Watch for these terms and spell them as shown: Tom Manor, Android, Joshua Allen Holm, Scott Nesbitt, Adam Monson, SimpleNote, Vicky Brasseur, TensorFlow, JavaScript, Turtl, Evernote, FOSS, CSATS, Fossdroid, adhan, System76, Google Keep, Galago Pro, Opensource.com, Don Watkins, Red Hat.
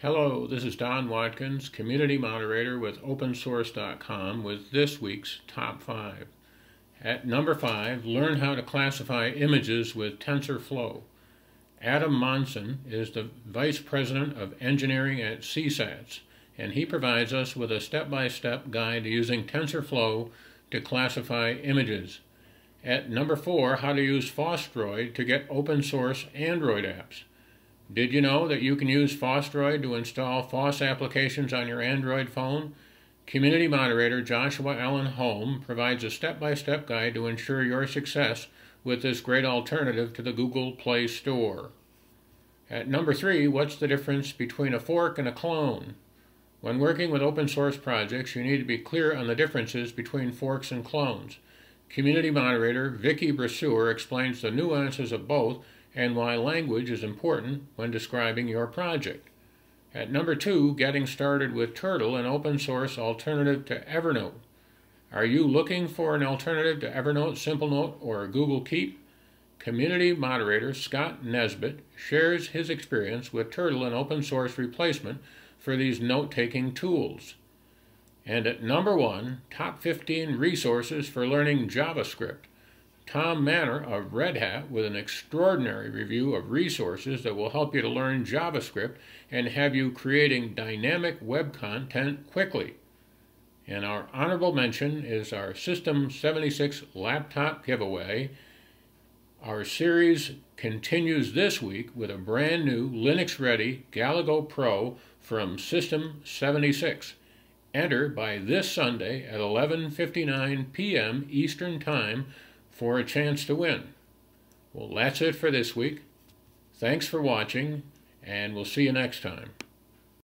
Hello, this is Don Watkins, community moderator with Opensource.com with this week's Top 5. At number 5, learn how to classify images with TensorFlow. Adam Monson is the Vice President of Engineering at CSATS, and he provides us with a step-by-step guide using TensorFlow to classify images. At number 4, how to use Fossdroid to get open source Android apps. Did you know that you can use Fossdroid to install FOSS applications on your Android phone? Community moderator Joshua Allen Holm provides a step-by-step guide to ensure your success with this great alternative to the Google Play Store. At number 3, what's the difference between a fork and a clone? When working with open source projects, you need to be clear on the differences between forks and clones. Community moderator Vicky Brasseur explains the nuances of both and why language is important when describing your project. At number 2, getting started with Turtl, an open source alternative to Evernote. Are you looking for an alternative to Evernote, SimpleNote, or Google Keep? Community moderator Scott Nesbitt shares his experience with Turtl, an open source replacement for these note-taking tools. And at number 1, top 15 resources for learning JavaScript. Tom Manor of Red Hat with an extraordinary review of resources that will help you to learn JavaScript and have you creating dynamic web content quickly. And our honorable mention is our System76 laptop giveaway. Our series continues this week with a brand new Linux-ready Galago Pro from System76. Enter by this Sunday at 11:59 p.m. Eastern Time for a chance to win. Well, that's it for this week. Thanks for watching, and we'll see you next time.